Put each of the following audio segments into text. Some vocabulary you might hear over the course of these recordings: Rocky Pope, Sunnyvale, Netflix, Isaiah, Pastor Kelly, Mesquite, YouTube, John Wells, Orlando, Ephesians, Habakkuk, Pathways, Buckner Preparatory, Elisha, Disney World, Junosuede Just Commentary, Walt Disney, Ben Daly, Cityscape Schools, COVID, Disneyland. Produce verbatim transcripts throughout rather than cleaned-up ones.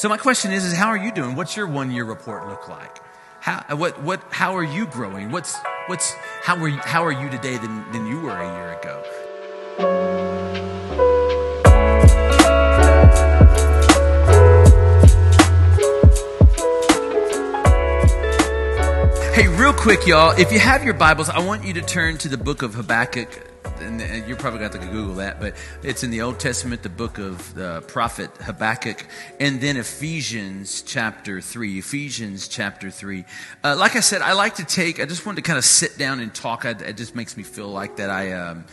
So my question is, is how are you doing? What's your one-year report look like? How, what, what, how are you growing? What's, what's, how are you, how are you today than, than you were a year ago? Hey, real quick, y'all, if you have your Bibles, I want you to turn to the book of Habakkuk. And you're probably going to have to Google that, but it's in the Old Testament, the book of the prophet Habakkuk, and then Ephesians chapter three. Ephesians chapter three. Uh, like I said, I like to take, I just wanted to kind of sit down and talk. I, it just makes me feel like that I, um,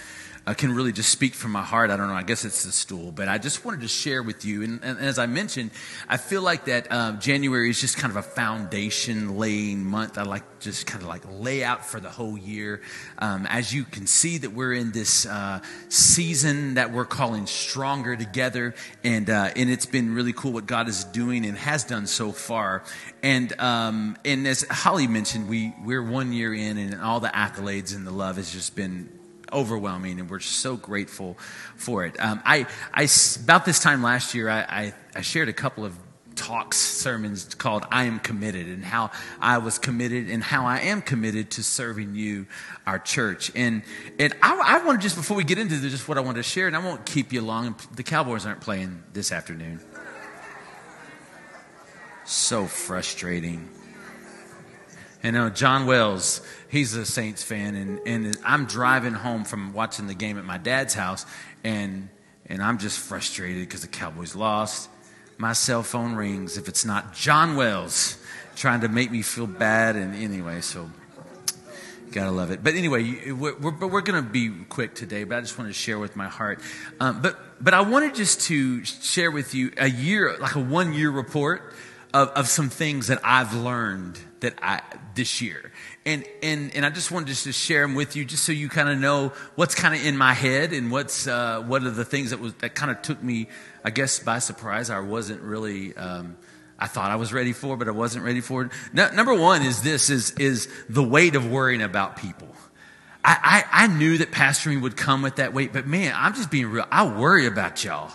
I can really just speak from my heart. I don't know, I guess it's the stool, but I just wanted to share with you. And, and as I mentioned, I feel like that um, January is just kind of a foundation laying month. I like just kind of like lay out for the whole year. Um, as you can see that we're in this uh, season that we're calling Stronger Together, and uh, and it's been really cool what God is doing and has done so far. And um, and as Holly mentioned, we we're one year in, and all the accolades and the love has just been overwhelming, and we're so grateful for it. Um, I I about this time last year, I, I I shared a couple of talks, sermons called "I Am Committed," and how I was committed, and how I am committed to serving you, our church. And and I, I want to just before we get into this, just what I want to share, and I won't keep you long. The Cowboys aren't playing this afternoon. So frustrating. And uh, John Wells, he's a Saints fan, and, and I'm driving home from watching the game at my dad's house, and and I'm just frustrated because the Cowboys lost. My cell phone rings if it's not John Wells trying to make me feel bad. And anyway, so gotta love it. But anyway, we're we're, we're gonna be quick today. But I just want to share with my heart. Um, but but I wanted just to share with you a year, like a one year report of of some things that I've learned that I this year. And and and I just wanted just to share them with you, just so you kind of know what's kind of in my head and what's uh, what are the things that was that kind of took me, I guess, by surprise. I wasn't really, um, I thought I was ready for, but I wasn't ready for it. No, number one is this: is is the weight of worrying about people. I, I I knew that pastoring would come with that weight, but man, I'm just being real. I worry about y'all.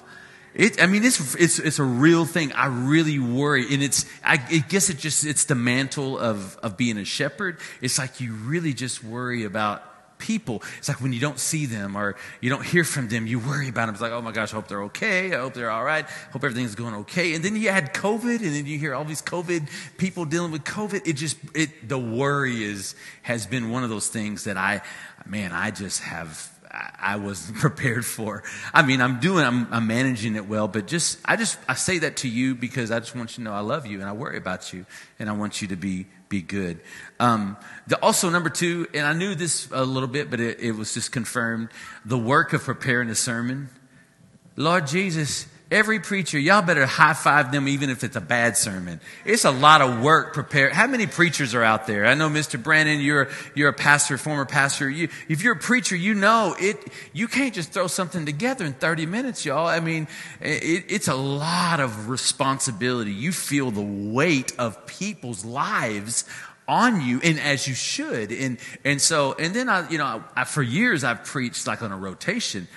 It, I mean, it's, it's, it's a real thing. I really worry. And it's, I, I guess it just, it's the mantle of, of being a shepherd. It's like you really just worry about people. It's like when you don't see them or you don't hear from them, you worry about them. It's like, oh my gosh, I hope they're okay. I hope they're all right. I hope everything's going okay. And then you had COVID, and then you hear all these COVID people dealing with COVID. It just, it, the worry is, has been one of those things that I, man, I just have. I wasn't prepared for. I mean, I'm doing, I'm, I'm managing it well, but just, I just, I say that to you because I just want you to know I love you and I worry about you and I want you to be, be good. Um, the, also number two, and I knew this a little bit, but it, it was just confirmed, the work of preparing a sermon. Lord Jesus, every preacher, y'all better high five them even if it's a bad sermon. It's a lot of work prepared. How many preachers are out there? I know Mister Brandon, you're, you're a pastor, former pastor. You, if you're a preacher, you know it, you can't just throw something together in thirty minutes, y'all. I mean, it, it's a lot of responsibility. You feel the weight of people's lives on you, and as you should. And, and so, and then I, you know, I, for years I've preached like on a rotation.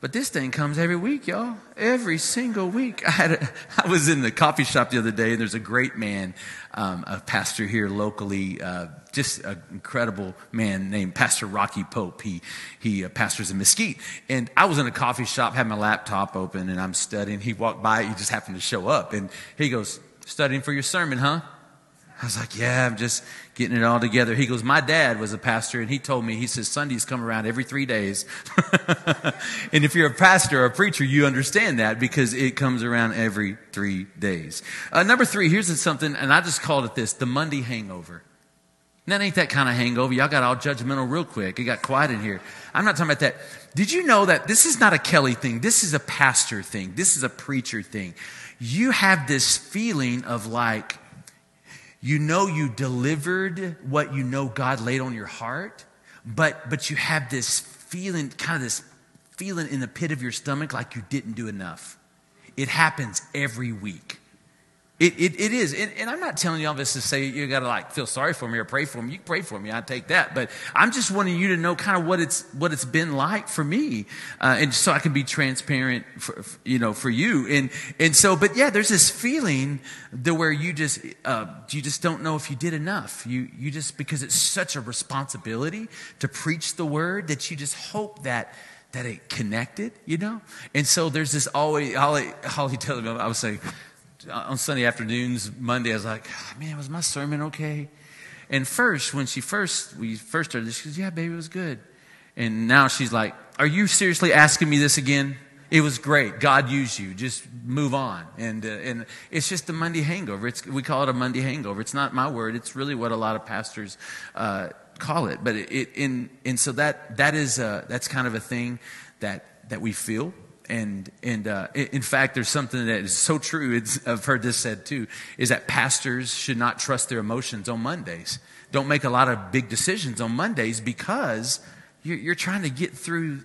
But this thing comes every week, y'all. Every single week. I had a, I was in the coffee shop the other day, and there's a great man, um, a pastor here locally, uh, just an incredible man named Pastor Rocky Pope. He he uh, pastors in Mesquite. And I was in a coffee shop, had my laptop open, and I'm studying. He walked by. He just happened to show up. And he goes, "Studying for your sermon, huh?" I was like, "Yeah, I'm just getting it all together." He goes, "My dad was a pastor, and he told me," he says, "Sundays come around every three days. And if you're a pastor or a preacher, you understand that because it comes around every three days. Uh, number three, here's something, and I just called it this, the Monday hangover. And that ain't that kind of hangover. Y'all got all judgmental real quick. It got quiet in here. I'm not talking about that. Did you know that this is not a Kelly thing? This is a pastor thing. This is a preacher thing. You have this feeling of like, you know you delivered what you know God laid on your heart, but but you have this feeling, kind of this feeling in the pit of your stomach like you didn't do enough. It happens every week. It, it, it is. And, and I'm not telling y'all this to say you got to like feel sorry for me or pray for me. You can pray for me. I take that. But I'm just wanting you to know kind of what it's, what it's been like for me. Uh, and so I can be transparent for, you know, for you. And, and so, but yeah, there's this feeling that where you just, uh, you just don't know if you did enough. You, you just, because it's such a responsibility to preach the word that you just hope that, that it connected, you know? And so there's this always, Holly, Holly tells me, I was saying, on Sunday afternoons, Monday, I was like, man, was my sermon okay? And first, when she first, we first started, she goes, yeah, baby, it was good. And now she's like, are you seriously asking me this again? It was great. God used you. Just move on. And uh, and it's just a Monday hangover. It's, we call it a Monday hangover. It's not my word. It's really what a lot of pastors uh, call it. But it, it in and so that that is uh, that's kind of a thing that that we feel. And and uh, in fact, there's something that is so true. It's, I've heard this said too, is that pastors should not trust their emotions on Mondays. Don't make a lot of big decisions on Mondays because you're, you're trying to get through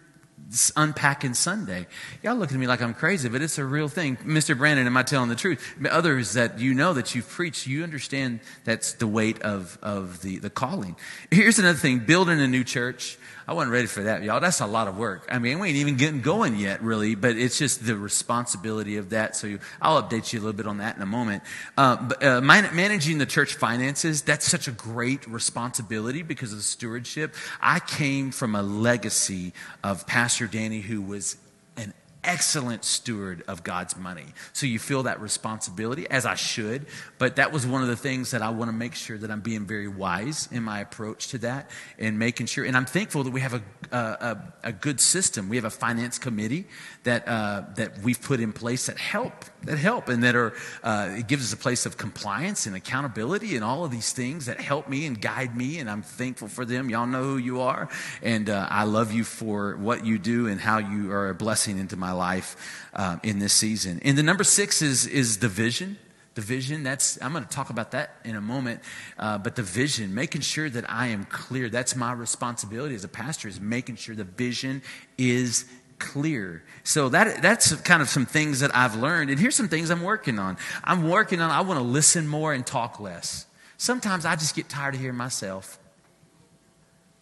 unpacking Sunday. Y'all look at me like I'm crazy, but it's a real thing. Mister Brandon, am I telling the truth? Others that you know that you've preached, you understand that's the weight of, of the, the calling. Here's another thing, building a new church. I wasn't ready for that, y'all. That's a lot of work. I mean, we ain't even getting going yet, really, but it's just the responsibility of that. So you, I'll update you a little bit on that in a moment. Uh, but, uh, managing the church finances, that's such a great responsibility because of the stewardship. I came from a legacy of Pastor Danny, who was an excellent steward of God's money. So you feel that responsibility, as I should, but that was one of the things that I want to make sure that I'm being very wise in my approach to that and making sure, and I'm thankful that we have a a, a good system. We have a finance committee that uh, that we've put in place that help, that help and that are, uh, it gives us a place of compliance and accountability and all of these things that help me and guide me, and I'm thankful for them. Y'all know who you are, and uh, I love you for what you do and how you are a blessing into my life um, in this season. And the number six is is the vision. The vision, that's, I'm going to talk about that in a moment, uh, but the vision, making sure that I am clear. That's my responsibility as a pastor, is making sure the vision is clear. So that that's kind of some things that I've learned. And here's some things I'm working on. I'm working on, I want to listen more and talk less. Sometimes I just get tired of hearing myself.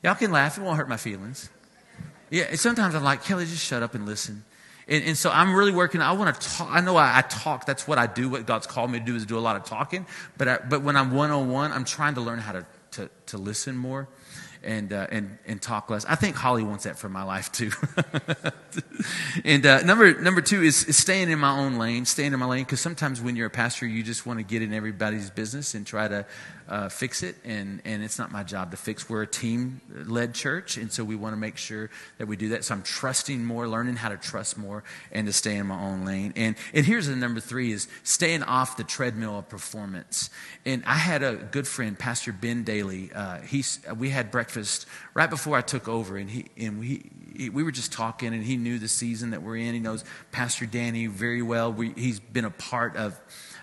Y'all can laugh. It won't hurt my feelings. Yeah, sometimes I'm like, Kelly, just shut up and listen. And, and so I'm really working. I want to talk. I know I, I talk. That's what I do. What God's called me to do is do a lot of talking. But I, but when I'm one-on-one, I'm trying to learn how to to, to listen more and, uh, and and talk less. I think Holly wants that for my life too. and uh, number number two is, is staying in my own lane. Staying in my lane, because sometimes when you're a pastor, you just want to get in everybody's business and try to uh, fix it. And and it's not my job to fix. We're a team-led church, and so we want to make sure that we do that. So I'm trusting more, learning how to trust more, and to stay in my own lane. And and here's the number three is staying off the treadmill of performance. And I had a good friend, Pastor Ben Daly. Uh, he's we had breakfast right before I took over, and he and we he, we were just talking, and he knew the season that we're in. He knows Pastor Danny very well. We, he's been a part of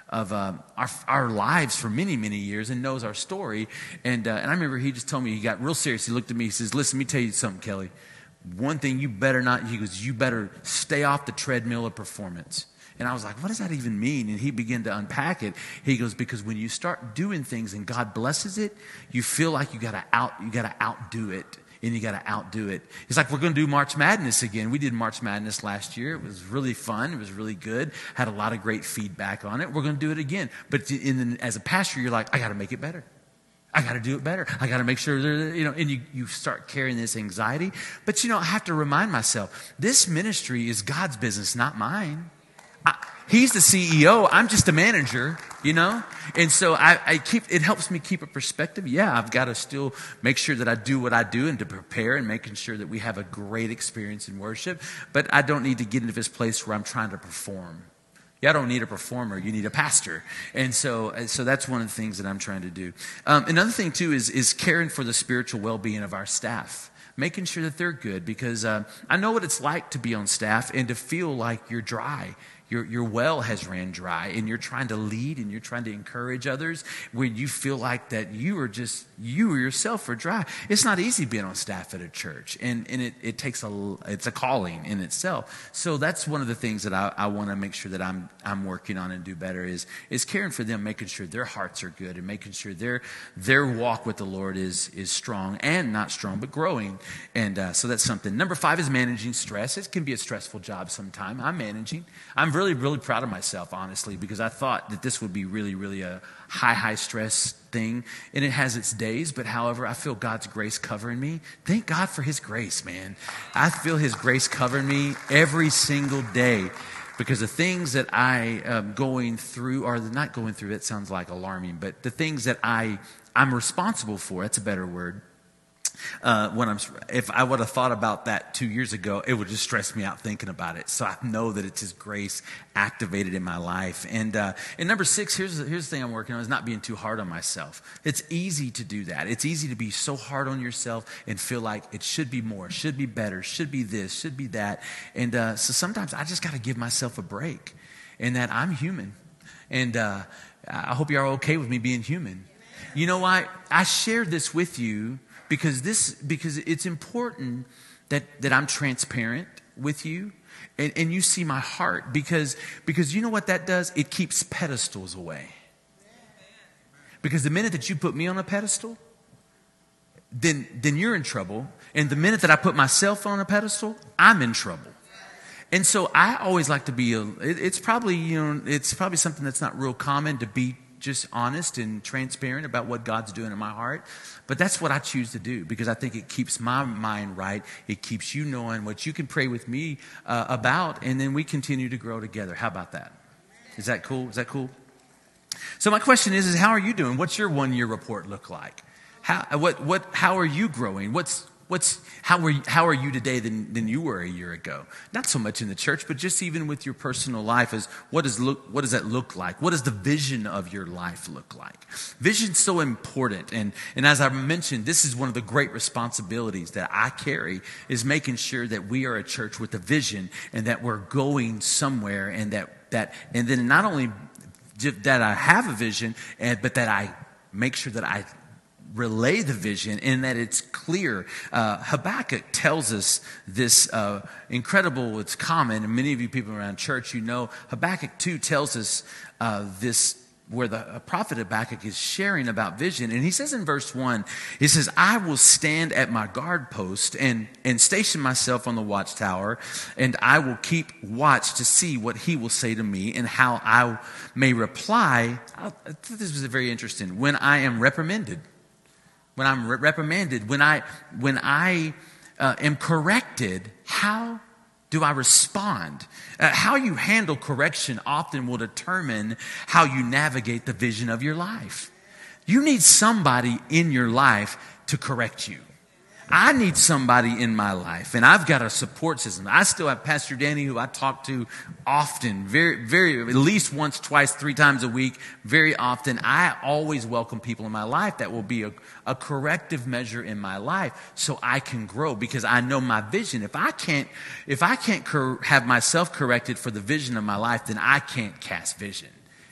of um, our our lives for many, many years and knows our story. And uh, and I remember he just told me, he got real serious. He looked at me, he says, listen, let me tell you something, Kelly. One thing you better not, he goes, you better stay off the treadmill of performance. And I was like, what does that even mean? And he began to unpack it. He goes, because when you start doing things and God blesses it, you feel like you gotta out, you gotta outdo it. And you got to outdo it. It's like we're going to do March Madness again. We did March Madness last year. It was really fun. It was really good. Had a lot of great feedback on it. We're going to do it again. But in the, as a pastor, you're like, I got to make it better. I got to do it better. I got to make sure, you know, and you, you start carrying this anxiety. But, you know, I have to remind myself, this ministry is God's business, not mine. I, He's the C E O. I'm just a manager, you know? And so I, I keep, it helps me keep a perspective. Yeah, I've got to still make sure that I do what I do and to prepare and making sure that we have a great experience in worship. But I don't need to get into this place where I'm trying to perform. Y'all don't need a performer. You need a pastor. And so, so that's one of the things that I'm trying to do. Um, another thing too is, is caring for the spiritual well-being of our staff. Making sure that they're good, because uh, I know what it's like to be on staff and to feel like you're dry. Your, your well has ran dry, and you're trying to lead and you're trying to encourage others when you feel like that you are just, you yourself are dry. It's not easy being on staff at a church, and, and it, it takes a, it's a calling in itself. So that's one of the things that I, I want to make sure that I'm, I'm working on and do better is, is caring for them, making sure their hearts are good and making sure their, their walk with the Lord is, is strong and not strong, but growing. And uh, so that's something. Number five is managing stress. It can be a stressful job sometime. I'm managing. I'm really, really proud of myself, honestly, because I thought that this would be really, really a high, high stress thing, and it has its days, but however, I feel God's grace covering me. Thank God for His grace, man. I feel His grace covering me every single day, because the things that I am going through, or not going through, it sounds like alarming, but the things that I, I'm responsible for, that's a better word. Uh, when I'm, if I would have thought about that two years ago, it would just stress me out thinking about it. So I know that it's His grace activated in my life. And uh, and number six, here's here's the thing I'm working on, is not being too hard on myself. It's easy to do that. It's easy to be so hard on yourself and feel like it should be more, should be better, should be this, should be that. And uh, so sometimes I just got to give myself a break, and that I'm human. And uh, I hope you are okay with me being human. You know why? I, I shared this with you. Because this, because it's important that, that I'm transparent with you, and, and you see my heart. Because because you know what that does? It keeps pedestals away. Because the minute that you put me on a pedestal, then then you're in trouble. And the minute that I put myself on a pedestal, I'm in trouble. And so I always like to be. A, it, it's probably you know it's probably something that's not real common, to be just honest and transparent about what God's doing in my heart. But that's what I choose to do, because I think it keeps my mind right. It keeps you knowing what you can pray with me uh, about, and then we continue to grow together. How about that? Is that cool? Is that cool? So my question is, is how are you doing? What's your one-year report look like? How, what, what, how are you growing? What's, What's how are you, how are you today than, than you were a year ago? Not so much in the church, but just even with your personal life. Is what does look what does that look like? What does the vision of your life look like? Vision's so important, and and as I mentioned, this is one of the great responsibilities that I carry, is making sure that we are a church with a vision, and that we're going somewhere, and that that and then not only that I have a vision, but that I make sure that I relay the vision and that it's clear. Uh, Habakkuk tells us this uh, incredible, it's common, and many of you people around church, you know, Habakkuk two tells us uh, this, where the prophet Habakkuk is sharing about vision. And he says in verse one, he says, I will stand at my guard post and, and station myself on the watchtower, and I will keep watch to see what he will say to me and how I may reply. I thought this was very interesting. When I am reprimanded, when I'm reprimanded, when I when I uh, am corrected, how do I respond? Uh, how you handle correction often will determine how you navigate the vision of your life. You need somebody in your life to correct you. I need somebody in my life, and I've got a support system. I still have Pastor Danny, who I talk to often, very, very, at least once, twice, three times a week, very often. I always welcome people in my life that will be a, a corrective measure in my life, so I can grow, because I know my vision. If I can't, if I can't cor- have myself corrected for the vision of my life, then I can't cast vision.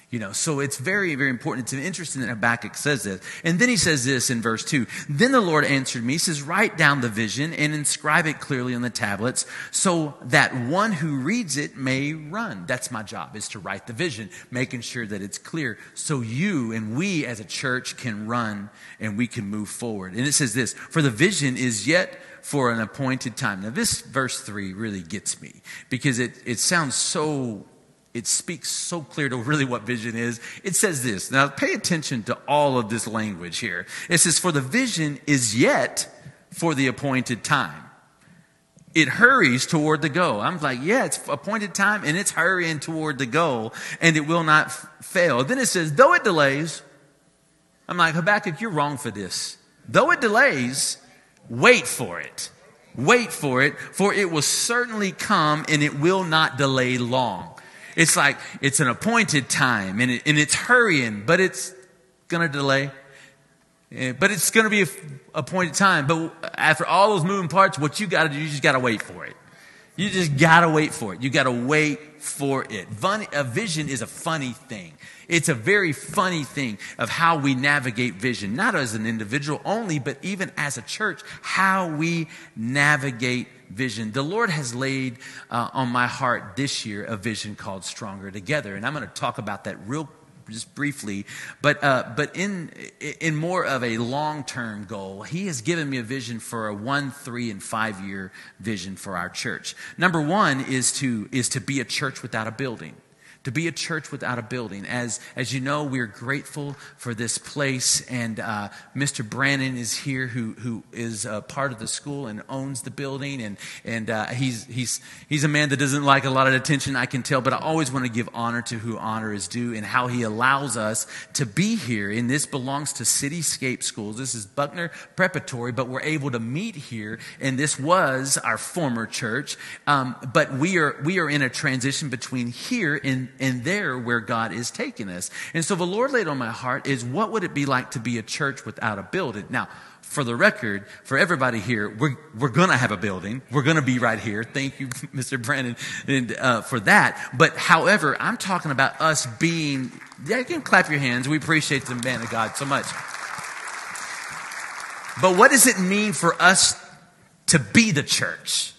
You know, so it's very, very important. It's interesting that Habakkuk says this. And then he says this in verse two. Then the Lord answered me. He says, write down the vision and inscribe it clearly on the tablets, so that one who reads it may run. That's my job, is to write the vision, making sure that it's clear, so you and we as a church can run and we can move forward. And it says this, for the vision is yet for an appointed time. Now this verse three really gets me, because it, it sounds so... It speaks so clear to really what vision is. It says this. Now, pay attention to all of this language here. It says, for the vision is yet for the appointed time. It hurries toward the goal. I'm like, yeah, it's appointed time, and it's hurrying toward the goal, and it will not f- fail. Then it says, though it delays. I'm like, Habakkuk, you're wrong for this. Though it delays, wait for it. Wait for it, for it will certainly come, and it will not delay long. It's like it's an appointed time, and, it, and it's hurrying, but it's going to delay. But it's going to be an appointed time. But after all those moving parts, what you got to do, you just got to wait for it. You just got to wait for it. You got to wait for it. Funny, a vision is a funny thing. It's a very funny thing of how we navigate vision, not as an individual only, but even as a church, how we navigate vision. The Lord has laid uh, on my heart this year a vision called Stronger Together, and I'm going to talk about that real quick. Just briefly, but uh, but in in more of a long-term goal, he has given me a vision for a one, three, and five-year vision for our church. Number one is to is to be a church without a building. To be a church without a building. As as you know, we're grateful for this place, and uh, Mister Brannon is here, who who is a part of the school and owns the building, and and uh, he's he's he's a man that doesn't like a lot of attention, I can tell, but I always want to give honor to who honor is due, and how he allows us to be here. And this belongs to Cityscape Schools. This is Buckner Preparatory, but we're able to meet here, and this was our former church, um, but we are we are in a transition between here and and there where God is taking us. And so the Lord laid on my heart is, what would it be like to be a church without a building? Now, for the record, for everybody here, we're, we're going to have a building. We're going to be right here. Thank you, Mister Brandon, and, uh, for that. But however, I'm talking about us being, yeah, you can clap your hands. We appreciate the man of God so much. But what does it mean for us to be the church?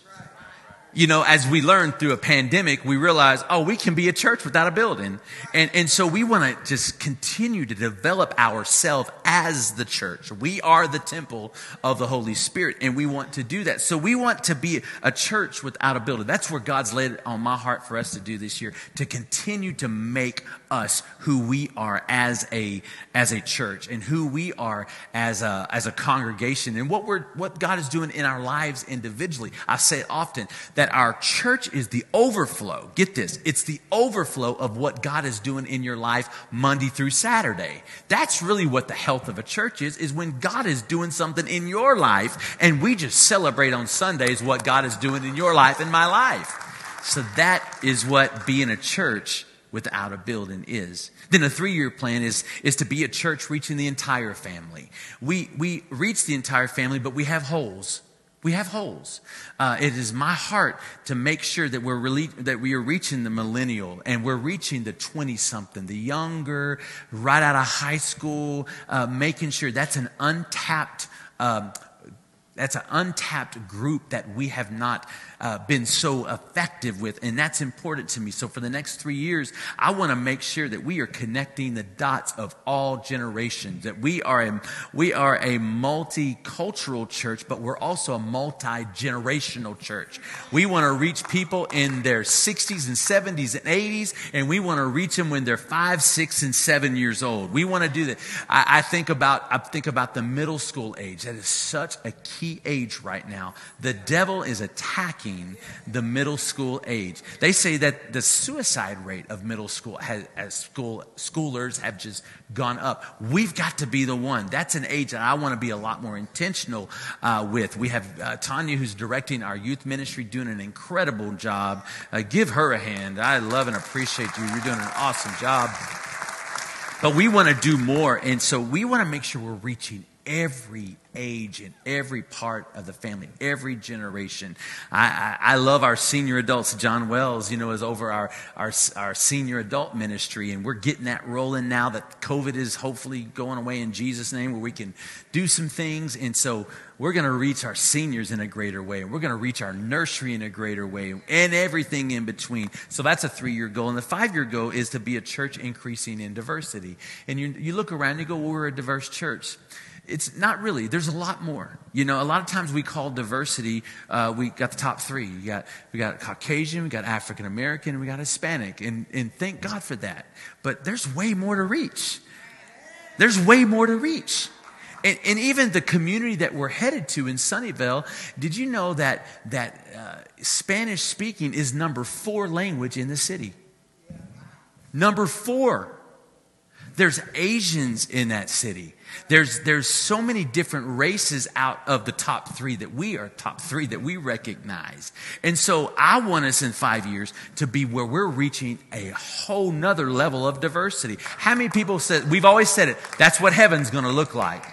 You know, as we learned through a pandemic, we realized, oh, we can be a church without a building. And and so we want to just continue to develop ourselves as the church. We are the temple of the Holy Spirit, and we want to do that. So we want to be a church without a building. That's where God's laid it on my heart for us to do this year, to continue to make us who we are as a as a church, and who we are as a as a congregation, and what we're what God is doing in our lives individually. I say it often that our church is the overflow. Get this. It's the overflow of what God is doing in your life Monday through Saturday. That's really what the health of a church is, is when God is doing something in your life, and we just celebrate on Sundays what God is doing in your life and my life. So that is what being a church without a building is. Then a three-year plan is, is to be a church reaching the entire family. We, we reach the entire family, but we have holes. We have holes. Uh, it is my heart to make sure that we're really, that we are reaching the millennial, and we're reaching the twenty-something, the younger, right out of high school, uh, making sure that's an untapped um, that's an untapped group that we have not uh, been so effective with, and that's important to me. So for the next three years, I want to make sure that we are connecting the dots of all generations, that we are a, we are a multicultural church, but we're also a multi-generational church. We want to reach people in their sixties and seventies and eighties, and we want to reach them when they're five, six, and seven years old. We want to do that. I, I think about I think about the middle school age. That is such a key age right now. The devil is attacking the middle school age. They say that the suicide rate of middle school has, as school schoolers have just gone up. We've got to be the one. That's an age that I want to be a lot more intentional uh, with. We have uh, Tanya, who's directing our youth ministry, doing an incredible job. Uh, give her a hand. I love and appreciate you. You're doing an awesome job. But we want to do more, and so we want to make sure we're reaching every age and every part of the family, every generation. I, I, I love our senior adults. John Wells, you know, is over our, our our senior adult ministry, and we're getting that rolling now that COVID is hopefully going away in Jesus' name, where we can do some things. And so we're going to reach our seniors in a greater way. We're going to reach our nursery in a greater way, and everything in between. So that's a three-year goal. And the five-year goal is to be a church increasing in diversity. And you, you look around and you go, well, we're a diverse church. It's not really. There's a lot more. You know, a lot of times we call diversity, uh, we got the top three. You got, we got Caucasian, we got African American, we got Hispanic. And, and thank God for that. But there's way more to reach. There's way more to reach. And, and even the community that we're headed to in Sunnyvale, did you know that, that uh, Spanish speaking is number four language in the city? Number four. There's Asians in that city. There's there's so many different races out of the top three that we are top three that we recognize. And so I want us in five years to be where we're reaching a whole nother level of diversity. How many people said, we've always said it, that's what heaven's going to look like.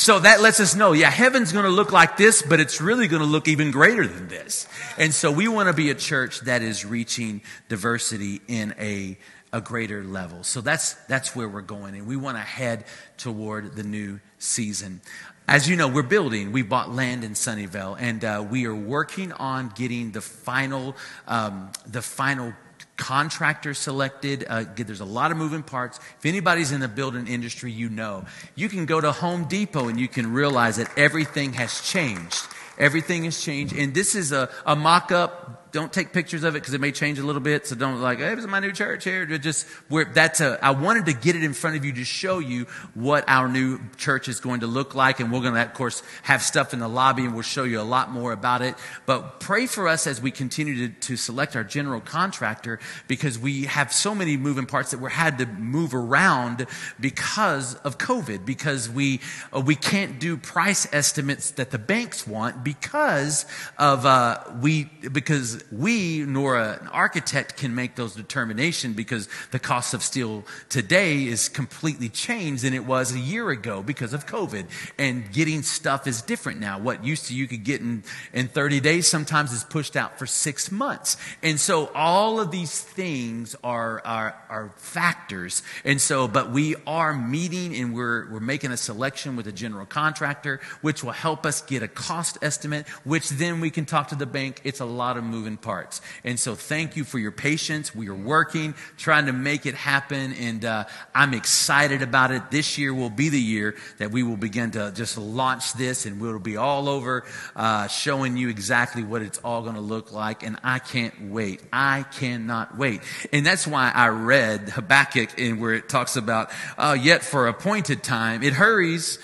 So that lets us know, yeah, heaven's going to look like this, but it's really going to look even greater than this. And so we want to be a church that is reaching diversity in a, a greater level. So that's that's where we're going, and we want to head toward the new season. As you know, we're building. We bought land in Sunnyvale, and uh, we are working on getting the final um, the final. contractor selected. Uh, there's a lot of moving parts. If anybody's in the building industry, you know. You can go to Home Depot and you can realize that everything has changed. Everything has changed. And this is a, a mock-up. Don't take pictures of it because it may change a little bit. So don't like, hey, this is my new church here. Just we're, that's a, I wanted to get it in front of you to show you what our new church is going to look like. And we're going to, of course, have stuff in the lobby, and we'll show you a lot more about it. But pray for us as we continue to, to select our general contractor, because we have so many moving parts that we're had to move around because of COVID, because we, uh, we can't do price estimates that the banks want, because of uh, we because we nor a, an architect can make those determinations, because the cost of steel today is completely changed than it was a year ago because of COVID, and getting stuff is different now. What used to you could get in, in thirty days sometimes is pushed out for six months, and so all of these things are are, are factors. And so, but we are meeting, and we're we're making a selection with a general contractor, which will help us get a cost estimate. Estimate, which then we can talk to the bank. It's a lot of moving parts. And so thank you for your patience. We are working, trying to make it happen. And uh, I'm excited about it. This year will be the year that we will begin to just launch this, and we'll be all over uh, showing you exactly what it's all going to look like. And I can't wait. I cannot wait. And that's why I read Habakkuk, and where it talks about, uh, yet for appointed time, it hurries,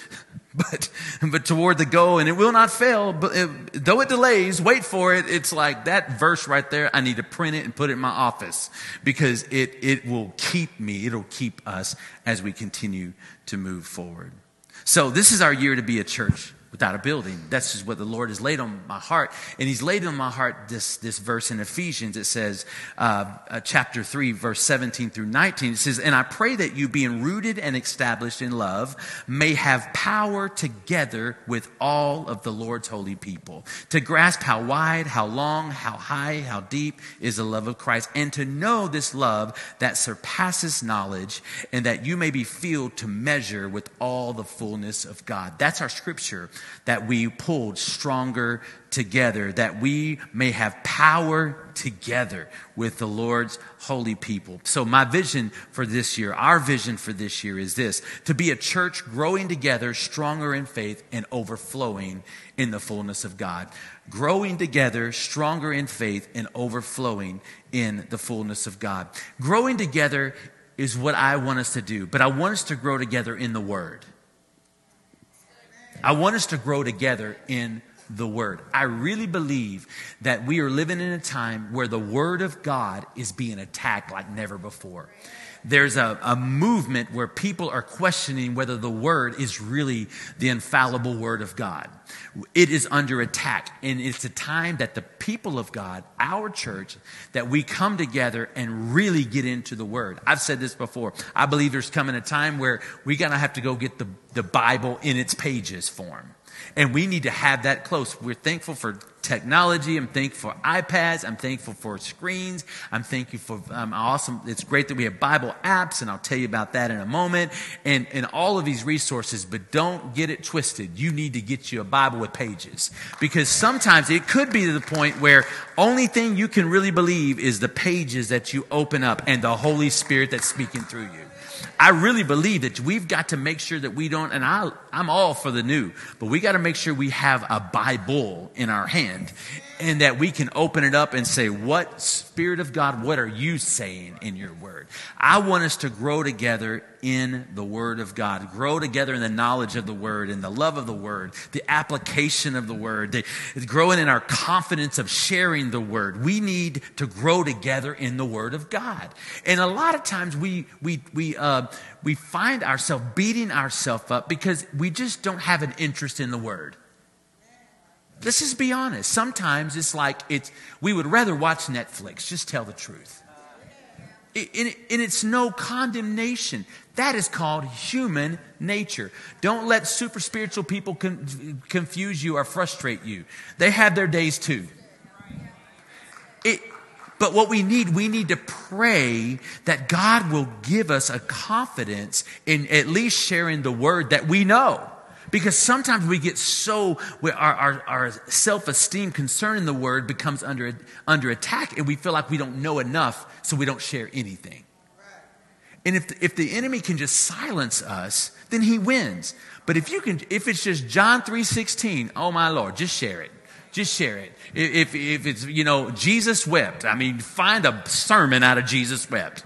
But but toward the goal, and it will not fail. But it, though it delays, wait for it. It's like that verse right there. I need to print it and put it in my office, because it, it will keep me. It'll keep us as we continue to move forward. So this is our year to be a church without a building. That's just what the Lord has laid on my heart. And he's laid on my heart this, this verse in Ephesians. It says, uh, uh, chapter three, verse seventeen through nineteen. It says, and I pray that you, being rooted and established in love, may have power together with all of the Lord's holy people to grasp how wide, how long, how high, how deep is the love of Christ, and to know this love that surpasses knowledge, and that you may be filled to measure with all the fullness of God. That's our scripture that we pulled stronger together, that we may have power together with the Lord's holy people. So my vision for this year, our vision for this year is this: to be a church growing together, stronger in faith and overflowing in the fullness of God. Growing together, stronger in faith and overflowing in the fullness of God. Growing together is what I want us to do, but I want us to grow together in the Word. I want us to grow together in the Word. I really believe that we are living in a time where the Word of God is being attacked like never before. There's a, a movement where people are questioning whether the Word is really the infallible Word of God. It is under attack, and it's a time that the people of God, our church, that we come together and really get into the Word. I've said this before. I believe there's coming a time where we're going to have to go get the, the Bible in its pages form. And we need to have that close. We're thankful for technology. I'm thankful for iPads. I'm thankful for screens. I'm thankful for um, awesome. It's great that we have Bible apps, and I'll tell you about that in a moment, and, and all of these resources. But don't get it twisted. You need to get you a Bible with pages, because sometimes it could be to the point where only thing you can really believe is the pages that you open up and the Holy Spirit that's speaking through you. I really believe that we've got to make sure that we don't, and I, I'm all for the new, but we got to make sure we have a Bible in our hand, and that we can open it up and say, what, Spirit of God, what are you saying in your Word? I want us to grow together in the Word of God, grow together in the knowledge of the Word, in the love of the Word, the application of the Word, the, growing in our confidence of sharing the Word. We need to grow together in the Word of God. And a lot of times we, we, we, uh, we find ourselves beating ourselves up because we just don't have an interest in the Word. Let's just be honest. Sometimes it's like it's, we would rather watch Netflix. Just tell the truth. And it's no condemnation. That is called human nature. Don't let super spiritual people confuse you or frustrate you. They have their days too. It, but what we need, we need to pray that God will give us a confidence in at least sharing the word that we know. Because sometimes we get so, our, our, our self-esteem concerning the word becomes under, under attack, and we feel like we don't know enough, so we don't share anything. And if the, if the enemy can just silence us, then he wins. But if you can, if it's just John three sixteen, oh my Lord, just share it. Just share it. If, if it's, you know, Jesus wept. I mean, find a sermon out of Jesus wept.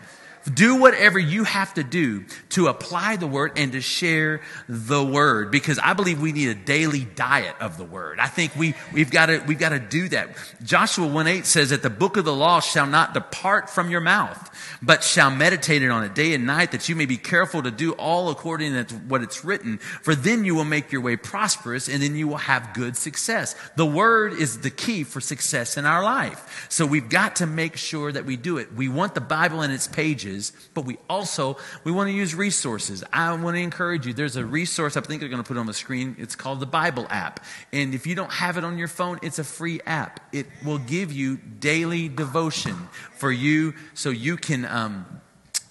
Do whatever you have to do to apply the word and to share the word, because I believe we need a daily diet of the word. I think we, we've got to, we've got to do that. Joshua one eight says that the book of the law shall not depart from your mouth, but shall meditate on it day and night, that you may be careful to do all according to what it's written. For then you will make your way prosperous, and then you will have good success. The word is the key for success in our life. So we've got to make sure that we do it. We want the Bible in its pages. But we also, we want to use resources. I want to encourage you. There's a resource, I think they're going to put it on the screen. It's called the Bible app. And if you don't have it on your phone, it's a free app. It will give you daily devotion for you so you can... Um,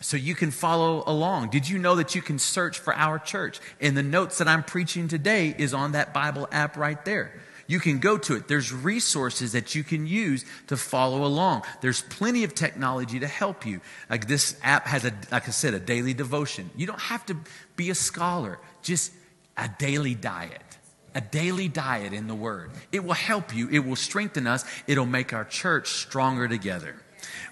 So you can follow along. Did you know that you can search for Our Church? And the notes that I'm preaching today is on that Bible app right there. You can go to it. There's resources that you can use to follow along. There's plenty of technology to help you. Like this app has, a, like I said, a daily devotion. You don't have to be a scholar. Just a daily diet. A daily diet in the Word. It will help you. It will strengthen us. It'll make our church stronger together.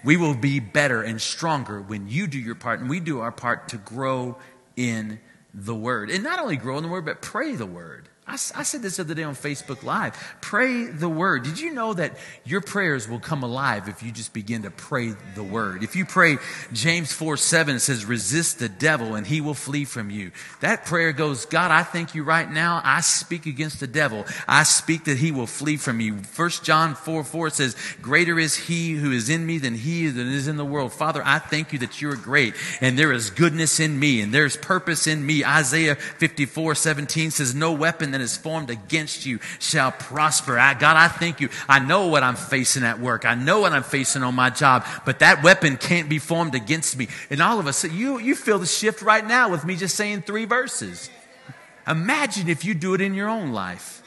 We will be better and stronger when you do your part and we do our part to grow in the Word. And not only grow in the Word, but pray the Word. I, I said this the other day on Facebook Live. Pray the Word. Did you know that your prayers will come alive if you just begin to pray the Word? If you pray James four seven says, resist the devil and he will flee from you. That prayer goes, God, I thank you right now. I speak against the devil. I speak that he will flee from you. First John four four says, greater is he who is in me than he that is in the world. Father, I thank you that you are great and there is goodness in me and there is purpose in me. Isaiah fifty-four seventeen says, no weapon that is formed against you shall prosper. I, God, I thank you. I know what I'm facing at work. I know what I'm facing on my job, but that weapon can't be formed against me. And all of us, you, you feel the shift right now with me just saying three verses. Imagine if you do it in your own life.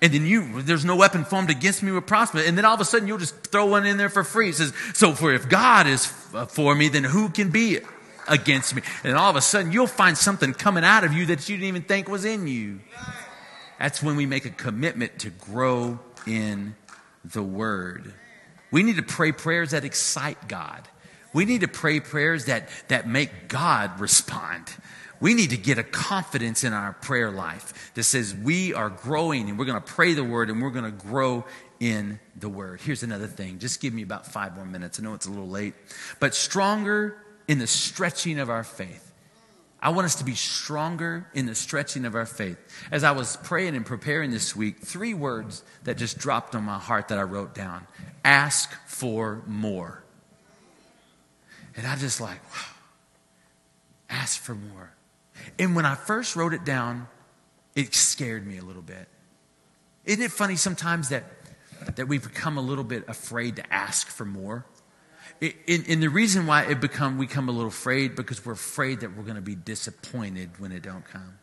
And then you, there's no weapon formed against me will prosper. And then all of a sudden you'll just throw one in there for free. It says, so for if God is for me, then who can be against me? And all of a sudden you'll find something coming out of you that you didn't even think was in you. That's when we make a commitment to grow in the Word. We need to pray prayers that excite God. We need to pray prayers that, that make God respond. We need to get a confidence in our prayer life that says we are growing and we're going to pray the Word and we're going to grow in the Word. Here's another thing. Just give me about five more minutes. I know it's a little late. But stronger in the stretching of our faith. I want us to be stronger in the stretching of our faith. As I was praying and preparing this week, three words that just dropped on my heart that I wrote down. Ask for more. And I just like, wow, ask for more. And when I first wrote it down, it scared me a little bit. Isn't it funny sometimes that, that we become a little bit afraid to ask for more? And the reason why it become we become a little afraid because we're afraid that we're going to be disappointed when it don't come.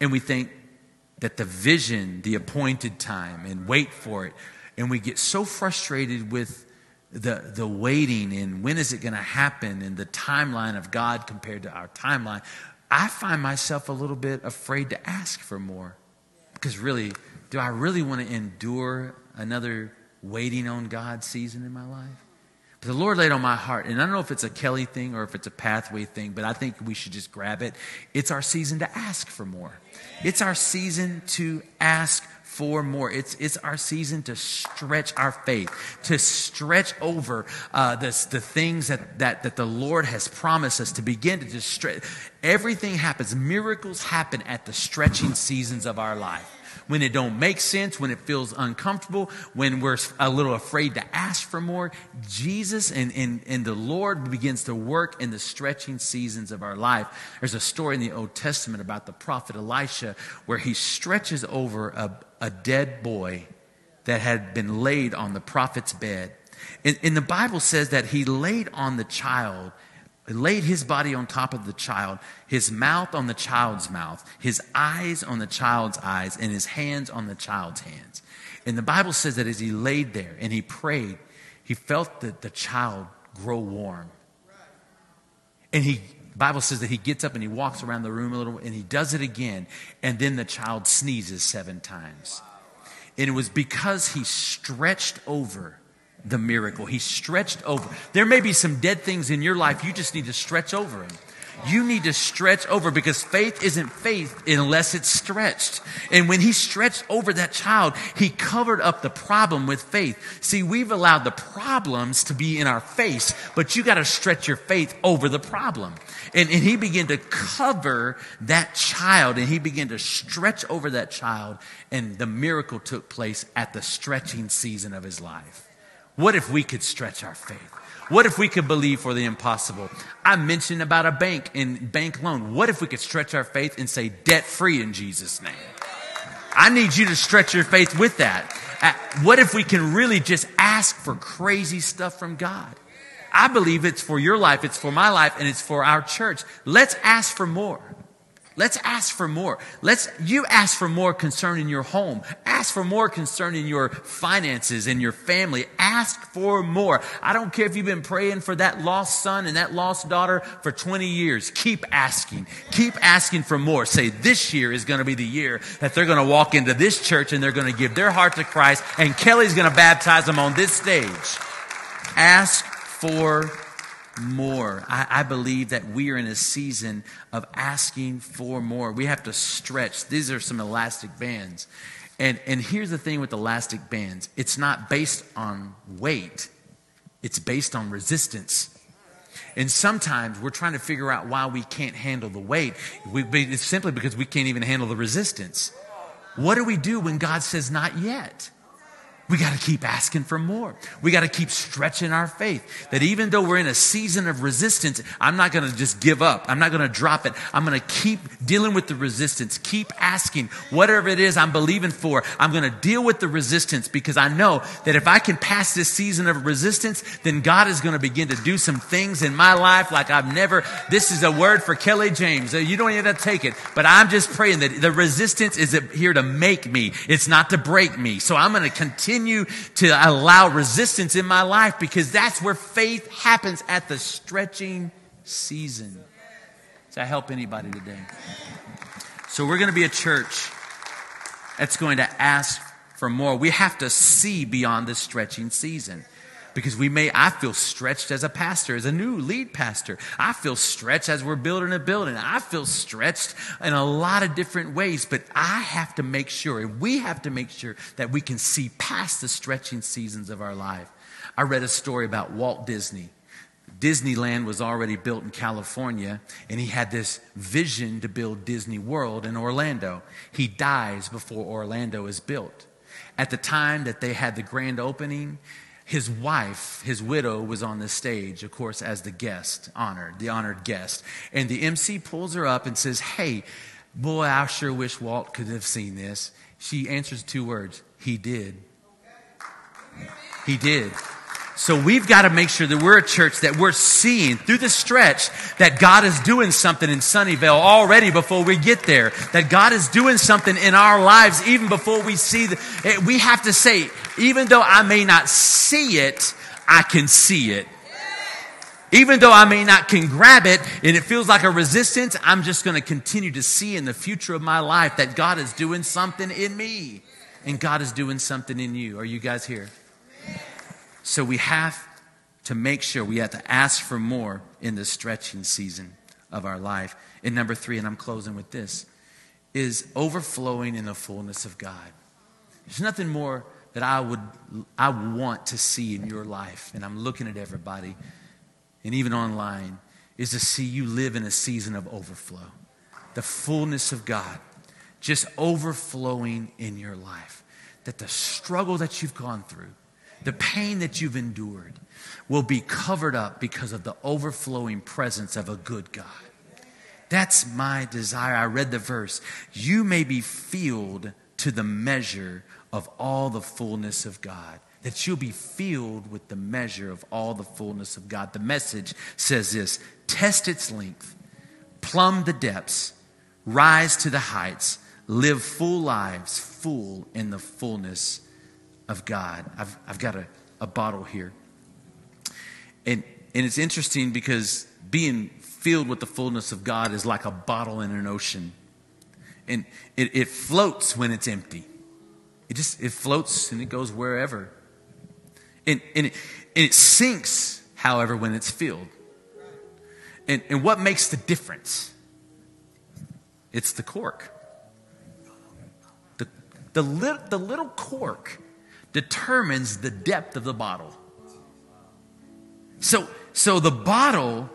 And we think that the vision, the appointed time, and wait for it. And we get so frustrated with the, the waiting and when is it going to happen and the timeline of God compared to our timeline. I find myself a little bit afraid to ask for more because really, do I really want to endure another waiting on God season in my life? But the Lord laid on my heart, and I don't know if it's a Kelly thing or if it's a pathway thing, but I think we should just grab it. It's our season to ask for more. It's our season to ask for more. It's, it's our season to stretch our faith, to stretch over uh, this, the things that, that, that the Lord has promised us, to begin to just stretch. Everything happens. Miracles happen at the stretching seasons of our life. when it don't make sense, when it feels uncomfortable, when we're a little afraid to ask for more. Jesus and, and, and the Lord begins to work in the stretching seasons of our life. There's a story in the Old Testament about the prophet Elisha where he stretches over a, a dead boy that had been laid on the prophet's bed. And, and the Bible says that he laid on the child, laid his body on top of the child, his mouth on the child's mouth, his eyes on the child's eyes, and his hands on the child's hands. And the Bible says that as he laid there and he prayed, he felt that the child grow warm. And he, the Bible says that he gets up and he walks around the room a little, and he does it again, and then the child sneezes seven times. And it was because he stretched over the miracle. He stretched over. There may be some dead things in your life. You just need to stretch over them. You need to stretch over, because faith isn't faith unless it's stretched. And when he stretched over that child, he covered up the problem with faith. See, we've allowed the problems to be in our face, but you got to stretch your faith over the problem. And, and he began to cover that child, and he began to stretch over that child, and the miracle took place at the stretching season of his life. What if we could stretch our faith? What if we could believe for the impossible? I mentioned about a bank and bank loan. What if we could stretch our faith and say, debt free in Jesus' name? I need you to stretch your faith with that. What if we can really just ask for crazy stuff from God? I believe it's for your life, it's for my life, and it's for our church. Let's ask for more. Let's ask for more. Let's, you ask for more concerning your home. Ask for more concerning your finances and your family. Ask for more. I don't care if you've been praying for that lost son and that lost daughter for twenty years. Keep asking. Keep asking for more. Say, this year is going to be the year that they're going to walk into this church and they're going to give their heart to Christ, and Kelly's going to baptize them on this stage. Ask for more. More. I, I believe that we are in a season of asking for more. We have to stretch. These are some elastic bands. And, and here's the thing with elastic bands. It's not based on weight. It's based on resistance. And sometimes we're trying to figure out why we can't handle the weight. We, it's simply because we can't even handle the resistance. What do we do when God says not yet? We got to keep asking for more. We got to keep stretching our faith, that even though we're in a season of resistance, I'm not going to just give up. I'm not going to drop it. I'm going to keep dealing with the resistance. Keep asking whatever it is I'm believing for. I'm going to deal with the resistance, because I know that if I can pass this season of resistance, then God is going to begin to do some things in my life like I've never. This is a word for Kelly James. You don't even have to take it, but I'm just praying that the resistance is here to make me. It's not to break me. So I'm going to continue to allow resistance in my life, because that's where faith happens, at the stretching season. Does that help anybody today? So we're going to be a church that's going to ask for more. We have to see beyond the stretching season. Because we may, I feel stretched as a pastor, as a new lead pastor. I feel stretched as we're building a building. I feel stretched in a lot of different ways. But I have to make sure, and we have to make sure, that we can see past the stretching seasons of our life. I read a story about Walt Disney. Disneyland was already built in California, and he had this vision to build Disney World in Orlando. He dies before Orlando is built. At the time that they had the grand opening, his wife, his widow, was on the stage, of course, as the guest, honored, the honored guest. And the M C pulls her up and says, hey, boy, I sure wish Walt could have seen this. She answers two words, he did. He did. So we've got to make sure that we're a church that we're seeing through the stretch that God is doing something in Sunnyvale already before we get there, that God is doing something in our lives even before we see the. We have to say, even though I may not see it, I can see it. Even though I may not can grab it and it feels like a resistance, I'm just going to continue to see in the future of my life that God is doing something in me and God is doing something in you. Are you guys here? So we have to make sure, we have to ask for more in the stretching season of our life. And number three, and I'm closing with this, is overflowing in the fullness of God. There's nothing more that I would, I want to see in your life, and I'm looking at everybody, and even online, is to see you live in a season of overflow, the fullness of God. just overflowing in your life. That the struggle that you've gone through, the pain that you've endured, will be covered up because of the overflowing presence of a good God. That's my desire. I read the verse. You may be filled to the measure of all the fullness of God. That you'll be filled with the measure of all the fullness of God. The Message says this: test its length, plumb the depths, rise to the heights, live full lives, full in the fullness of God. I've, I've got a, a bottle here. And, and it's interesting because being filled with the fullness of God is like a bottle in an ocean. And it, it floats when it's empty. It just, it floats and it goes wherever. And, and, it, and it sinks, however, when it's filled. And, and what makes the difference? It's the cork. The, the, li- the little cork determines the depth of the bottle. So, so the bottle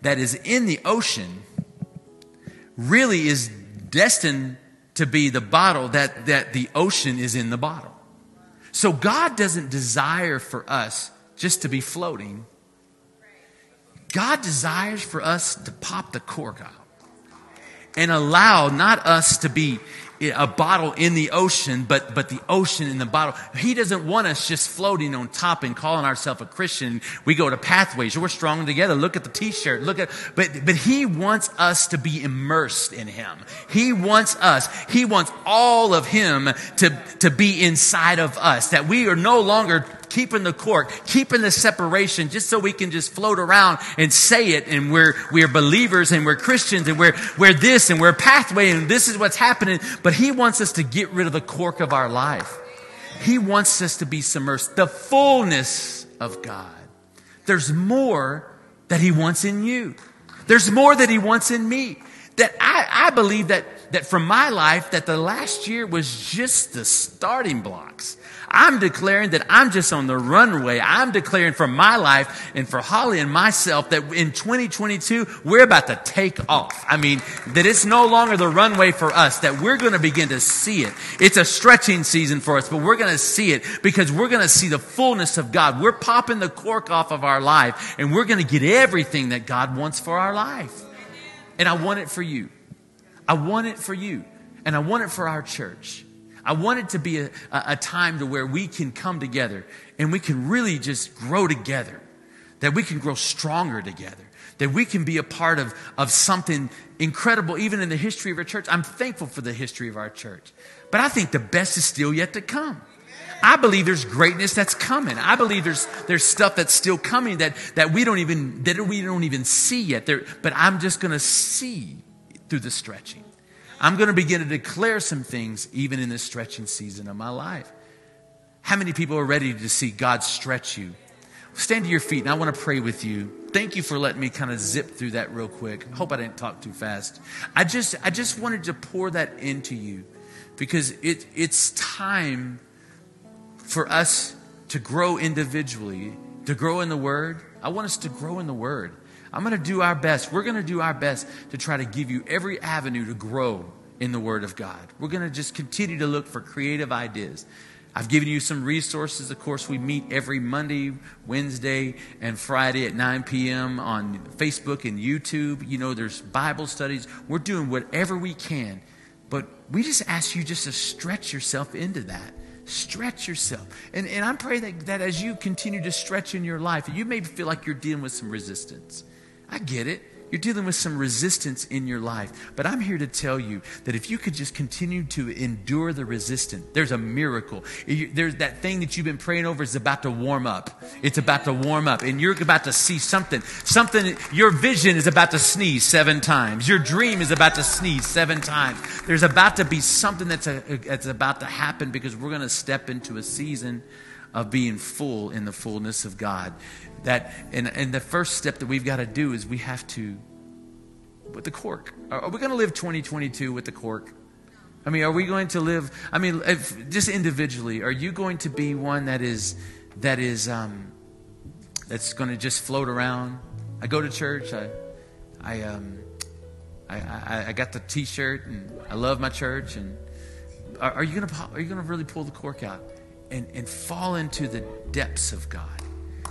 that is in the ocean really is destined to be the bottle that, that the ocean is in the bottle. So God doesn't desire for us just to be floating. God desires for us to pop the cork out and allow not us to be a bottle in the ocean, but, but the ocean in the bottle. He doesn't want us just floating on top and calling ourselves a Christian. We go to Pathways. We're strong together. Look at the t-shirt. Look at, but, but he wants us to be immersed in him. He wants us, he wants all of him to, to be inside of us, that we are no longer keeping the cork, keeping the separation just so we can just float around and say it, and we're we're believers and we're Christians and we're we're this and we're Pathway and this is what's happening. But he wants us to get rid of the cork of our life. He wants us to be submerged. The fullness of God. There's more that he wants in you. There's more that he wants in me. That I, I believe that that from my life, that the last year was just the starting blocks. I'm declaring that I'm just on the runway. I'm declaring for my life and for Holly and myself that in twenty twenty-two, we're about to take off. I mean, that it's no longer the runway for us, that we're going to begin to see it. It's a stretching season for us, but we're going to see it because we're going to see the fullness of God. We're popping the cork off of our life, and we're going to get everything that God wants for our life. And I want it for you. I want it for you, and I want it for our church. I want it to be a, a time to where we can come together and we can really just grow together, that we can grow stronger together, that we can be a part of, of something incredible, even in the history of our church. I'm thankful for the history of our church, but I think the best is still yet to come. I believe there's greatness that's coming. I believe there's there's stuff that's still coming that, that we don't even that we don't even see yet. There, but I'm just going to see through the stretching. I'm going to begin to declare some things even in this stretching season of my life. How many people are ready to see God stretch you? Stand to your feet, and I want to pray with you. Thank you for letting me kind of zip through that real quick. I hope I didn't talk too fast. I just I just wanted to pour that into you because it it's time for us to grow individually, to grow in the Word. I want us to grow in the Word. I'm going to do our best. We're going to do our best to try to give you every avenue to grow in the Word of God. We're going to just continue to look for creative ideas. I've given you some resources. Of course, we meet every Monday, Wednesday, and Friday at nine p.m. on Facebook and YouTube. You know, there's Bible studies. We're doing whatever we can. But we just ask you just to stretch yourself into that. Stretch yourself. And, and I pray that, that as you continue to stretch in your life, you may feel like you're dealing with some resistance. I get it. You're dealing with some resistance in your life. But I'm here to tell you that if you could just continue to endure the resistance, there's a miracle. There's that thing that you've been praying over is about to warm up. It's about to warm up. And you're about to see something. Something. Your vision is about to sneeze seven times. Your dream is about to sneeze seven times. There's about to be something that's, a, that's about to happen because we're going to step into a season of being full in the fullness of God. That and, and the first step that we've got to do is we have to, with the cork. Are, are we going to live twenty twenty-two with the cork? I mean, are we going to live, I mean, if, just individually, are you going to be one that is, that is, um, that's going to just float around? I go to church, I, I, um, I, I, I, I got the T-shirt, and I love my church. And are, are you gonna are you gonna really pull the cork out and and fall into the depths of God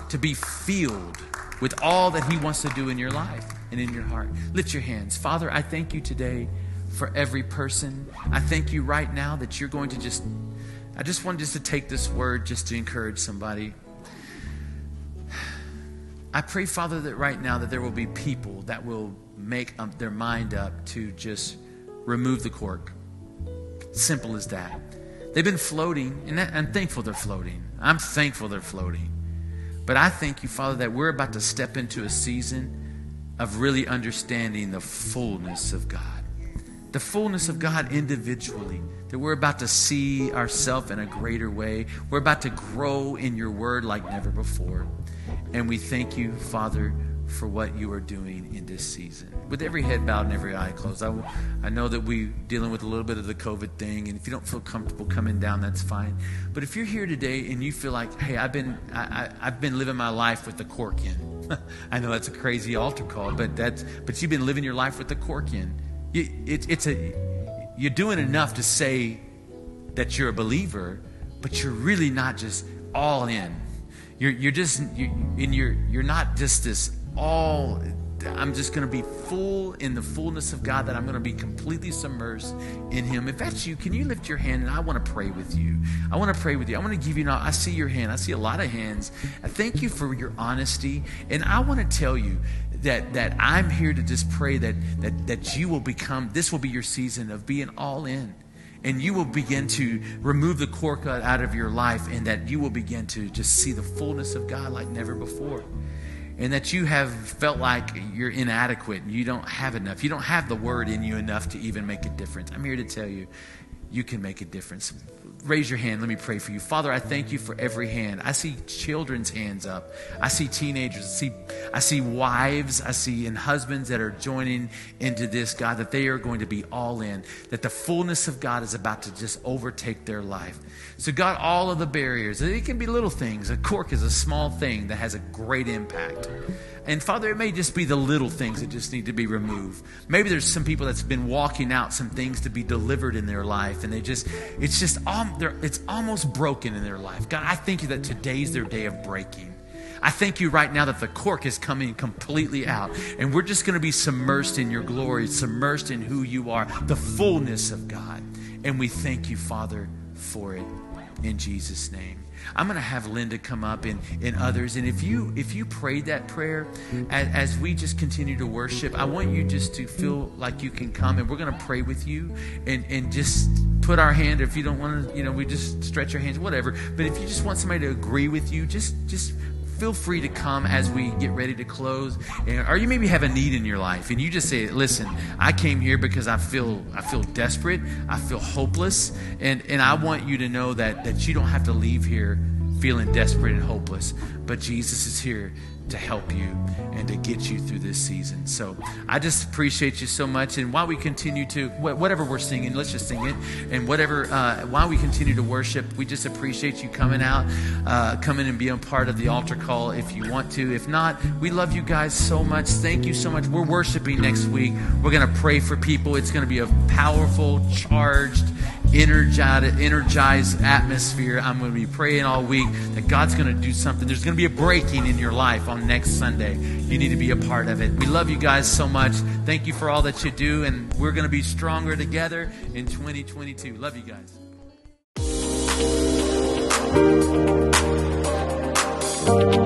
to be filled with all that He wants to do in your life and in your heart? Lift your hands. Father, I thank you today for every person. I thank you right now that you're going to just. I just wanted just to take this word just to encourage somebody. I pray, Father, that right now that there will be people that will make up their mind up to just remove the cork. Simple as that. They've been floating, and I'm thankful they're floating. I'm thankful they're floating. But I thank you, Father, that we're about to step into a season of really understanding the fullness of God. The fullness of God individually, that we're about to see ourselves in a greater way. We're about to grow in your word like never before. And we thank you, Father, for what you are doing in this season. With every head bowed and every eye closed, I, I know that we're dealing with a little bit of the COVID thing, and if you don't feel comfortable coming down, that's fine. But if you're here today and you feel like, hey, I've been, I, I, I've been living my life with the cork in. I know that's a crazy altar call, but that's, but you've been living your life with the cork in. You, it, it's a, you're doing enough to say that you're a believer, but you're really not just all in. You're, you're just, you're, and you're, you're not just this all, I'm just going to be full in the fullness of God, that I'm going to be completely submerged in Him. If that's you, can you lift your hand? And I want to pray with you. I want to pray with you. I want to give you, I see your hand. I see a lot of hands. I thank you for your honesty. And I want to tell you that, that I'm here to just pray that, that, that you will become, this will be your season of being all in. And you will begin to remove the cork out of your life, and that you will begin to just see the fullness of God like never before. And that you have felt like you're inadequate and you don't have enough. You don't have the word in you enough to even make a difference. I'm here to tell you, you can make a difference. Raise your hand. Let me pray for you. Father, I thank you for every hand. I see children's hands up. I see teenagers. I see, I see wives. I see and husbands that are joining into this, God, that they are going to be all in, that the fullness of God is about to just overtake their life. So God, all of the barriers, it can be little things. A cork is a small thing that has a great impact. And Father, it may just be the little things that just need to be removed. Maybe there's some people that's been walking out some things to be delivered in their life, and they just, it's just, um, it's almost broken in their life. God, I thank you that today's their day of breaking. I thank you right now that the cork is coming completely out, and we're just going to be submerged in your glory, submerged in who you are, the fullness of God. And we thank you, Father, for it. In Jesus' name. I'm going to have Linda come up and, and others. And if you if you prayed that prayer, as, as we just continue to worship, I want you just to feel like you can come, and we're going to pray with you and, and just put our hand. If you don't want to, you know, we just stretch our hands, whatever. But if you just want somebody to agree with you, just just feel free to come as we get ready to close. And, or you maybe have a need in your life, and you just say, listen, I came here because I feel I feel desperate, I feel hopeless, and, and I want you to know that, that you don't have to leave here feeling desperate and hopeless, but Jesus is here to help you and to get you through this season. So I just appreciate you so much. And while we continue to, whatever we're singing, let's just sing it. And whatever, uh, while we continue to worship, we just appreciate you coming out, uh, coming and being part of the altar call if you want to. If not, we love you guys so much. Thank you so much. We're worshiping next week. We're going to pray for people. It's going to be a powerful, charged, energized, energized atmosphere. I'm going to be praying all week that God's going to do something. There's going to be a breaking in your life on next Sunday. You need to be a part of it. We love you guys so much. Thank you for all that you do, and we're going to be stronger together in twenty twenty-two. Love you guys. Thank you.